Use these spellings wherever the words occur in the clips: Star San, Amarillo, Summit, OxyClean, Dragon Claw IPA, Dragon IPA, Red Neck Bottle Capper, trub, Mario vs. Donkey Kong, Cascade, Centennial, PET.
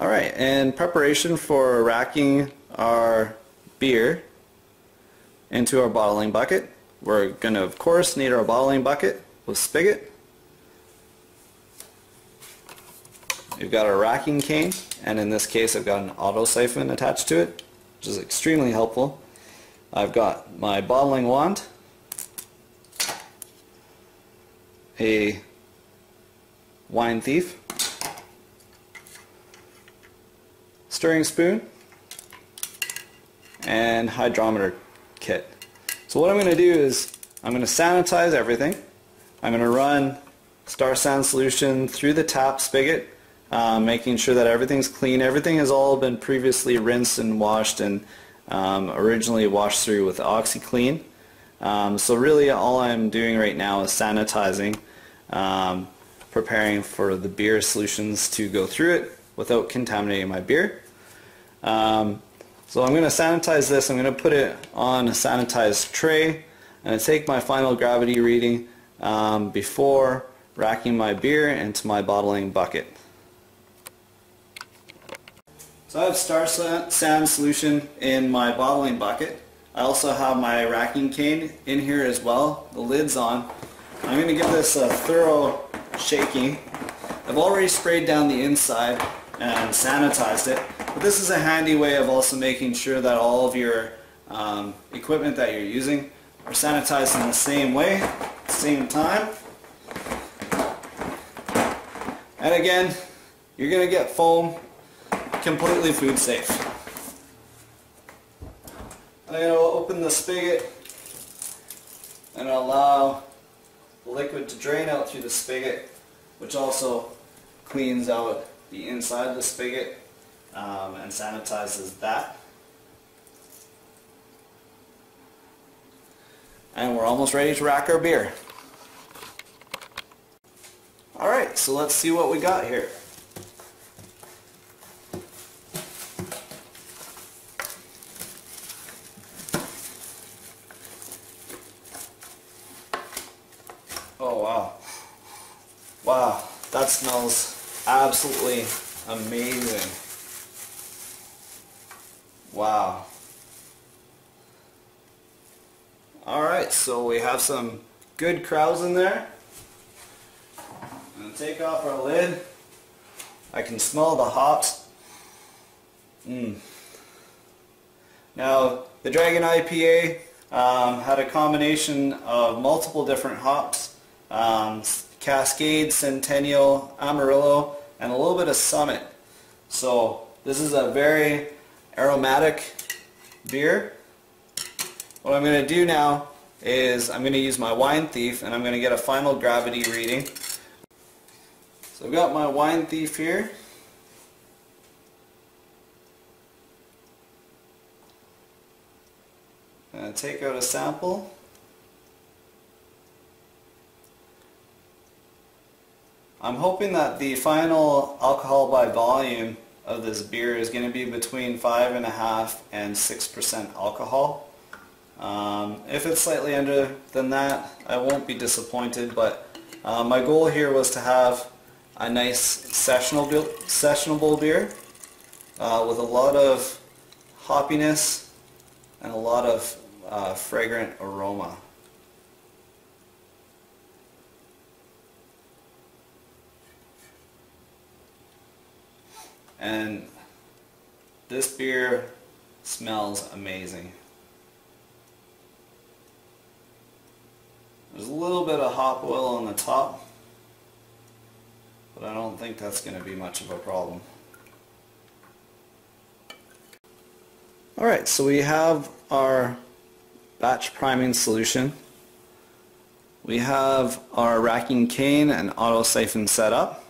Alright, in preparation for racking our beer into our bottling bucket, we're going to of course need our bottling bucket with spigot. We've got our racking cane, and in this case I've got an auto siphon attached to it, which is extremely helpful. I've got my bottling wand, a wine thief, stirring spoon, and hydrometer kit. So what I'm going to do is I'm going to sanitize everything. I'm going to run Star San solution through the tap spigot, making sure that everything's clean. Everything has all been previously rinsed and washed, and originally washed through with OxyClean. So really all I'm doing right now is sanitizing, preparing for the beer solutions to go through it without contaminating my beer. So I'm going to sanitize this. I'm going to put it on a sanitized tray. I'm going to take my final gravity reading before racking my beer into my bottling bucket. So I have Star San solution in my bottling bucket. I also have my racking cane in here as well. The lid's on. I'm going to give this a thorough shaking. I've already sprayed down the inside and sanitized it, but this is a handy way of also making sure that all of your equipment that you're using are sanitized in the same way, same time. And again, you're going to get foam, completely food safe. I'm going to open the spigot and allow the liquid to drain out through the spigot, which also cleans out the inside of the spigot and sanitizes that. And we're almost ready to rack our beer. Alright, so let's see what we got here. Oh wow. Wow, that smells absolutely amazing. Wow. Alright, so we have some good crowds in there. I'm going to take off our lid. I can smell the hops. Now, the Dragon IPA had a combination of multiple different hops. Cascade, Centennial, Amarillo, and a little bit of Summit. So this is a very aromatic beer. What I'm going to do now is I'm going to use my wine thief, and I'm going to get a final gravity reading. So I've got my wine thief here. I'm going to take out a sample. I'm hoping that the final alcohol by volume of this beer is going to be between 5.5% and 6% alcohol. If it's slightly under than that, I won't be disappointed, but my goal here was to have a nice sessionable beer with a lot of hoppiness and a lot of fragrant aroma. And this beer smells amazing. There's a little bit of hop oil on the top, but I don't think that's going to be much of a problem. Alright, so we have our batch priming solution. We have our racking cane and auto siphon set up.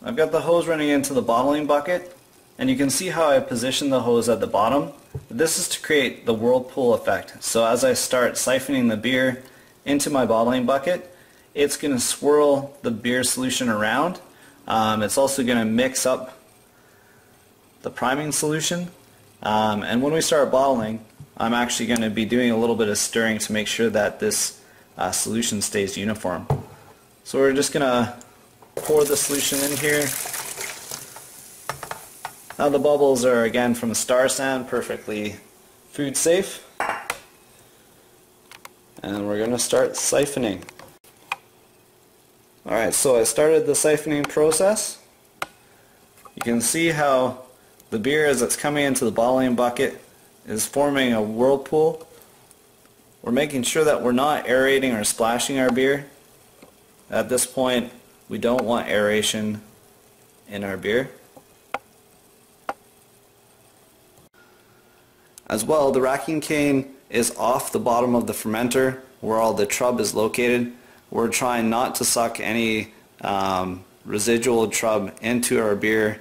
I've got the hose running into the bottling bucket, and you can see how I position the hose at the bottom. This is to create the whirlpool effect. So as I start siphoning the beer into my bottling bucket, it's going to swirl the beer solution around. It's also going to mix up the priming solution. And when we start bottling, I'm actually going to be doing a little bit of stirring to make sure that this solution stays uniform. So we're just going to pour the solution in here. Now the bubbles are again from Star San, perfectly food safe. And we're going to start siphoning. Alright, so I started the siphoning process. You can see how the beer as it's coming into the bottling bucket is forming a whirlpool. We're making sure that we're not aerating or splashing our beer. At this point, we don't want aeration in our beer. As well, the racking cane is off the bottom of the fermenter where all the trub is located. We're trying not to suck any residual trub into our beer.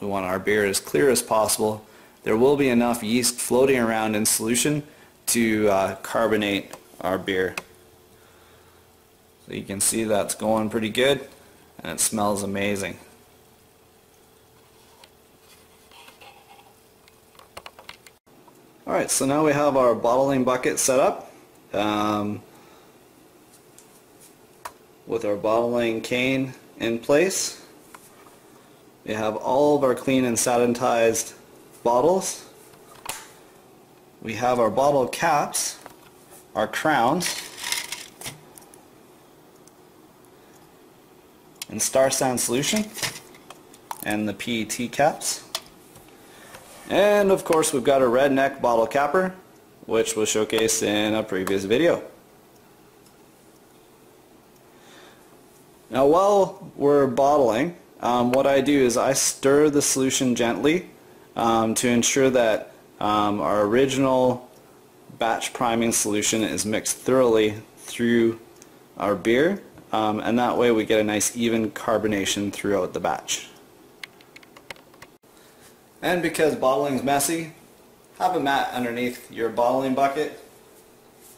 We want our beer as clear as possible. There will be enough yeast floating around in solution to carbonate our beer. So you can see that's going pretty good and it smells amazing. Alright, so now we have our bottling bucket set up with our bottling cane in place. We have all of our clean and sanitized bottles. We have our bottle caps, our crowns, and Star San solution, and the PET caps. And of course we've got a Red Neck Bottle Capper, which was showcased in a previous video. Now while we're bottling, what I do is I stir the solution gently to ensure that our original batch priming solution is mixed thoroughly through our beer, and that way we get a nice even carbonation throughout the batch. And because bottling's messy, have a mat underneath your bottling bucket.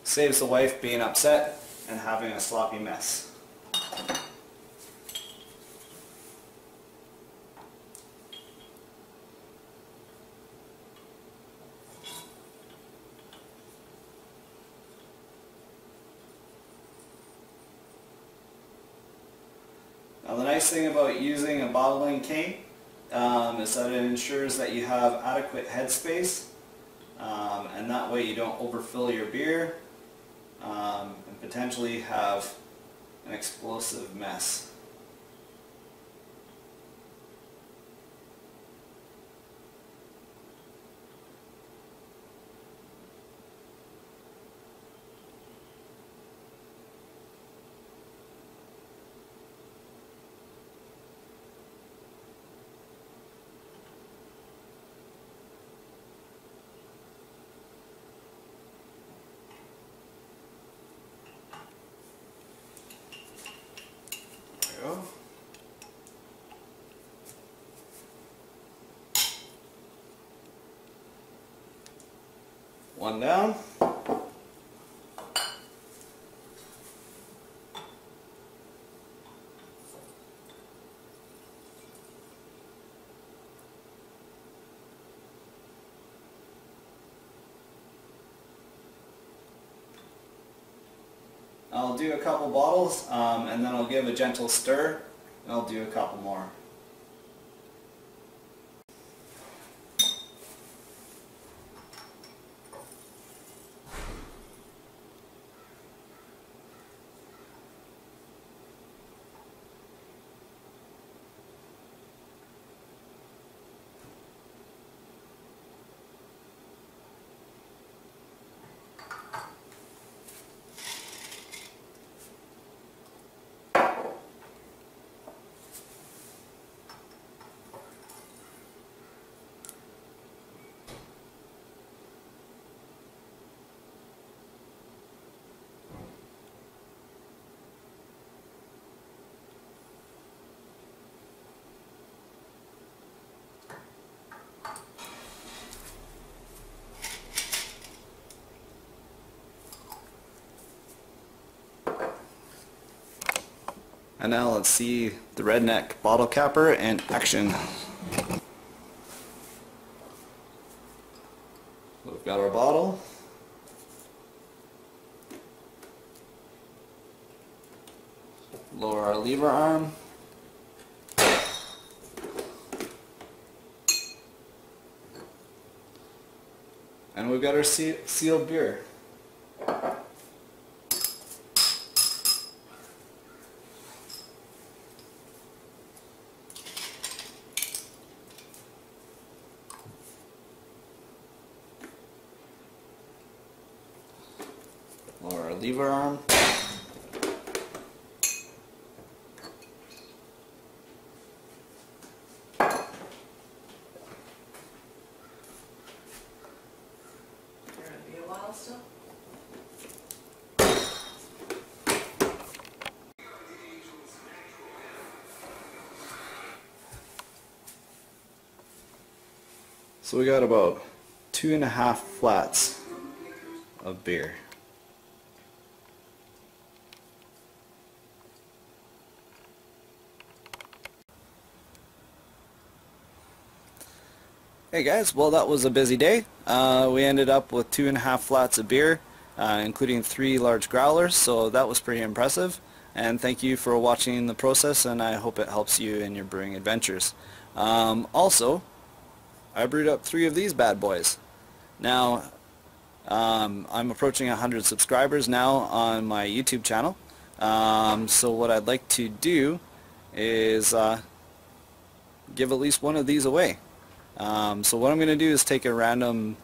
Saves the wife being upset and having a sloppy mess. Now the nice thing about using a bottling cane is that it ensures that you have adequate headspace, and that way you don't overfill your beer and potentially have an explosive mess. One down. I'll do a couple bottles and then I'll give a gentle stir and I'll do a couple more. And now let's see the Red Neck Bottle Capper in action. Lower our lever arm. And we've got our sealed beer. Lower our lever arm. So we got about 2.5 flats of beer. Hey guys, well that was a busy day. We ended up with 2.5 flats of beer, including 3 large growlers, so that was pretty impressive. And thank you for watching the process, and I hope it helps you in your brewing adventures. Also, I brewed up 3 of these bad boys. Now, I'm approaching 100 subscribers now on my YouTube channel. So what I'd like to do is give at least one of these away. So what I'm going to do is take a random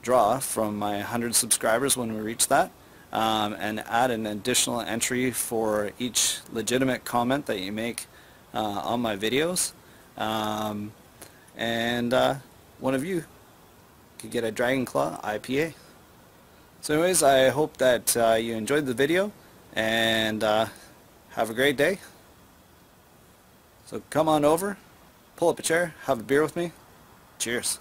draw from my 100 subscribers when we reach that, and add an additional entry for each legitimate comment that you make on my videos. And one of you could get a Dragon Claw IPA. So anyways, I hope that you enjoyed the video, and have a great day. So come on over, pull up a chair, have a beer with me. Cheers.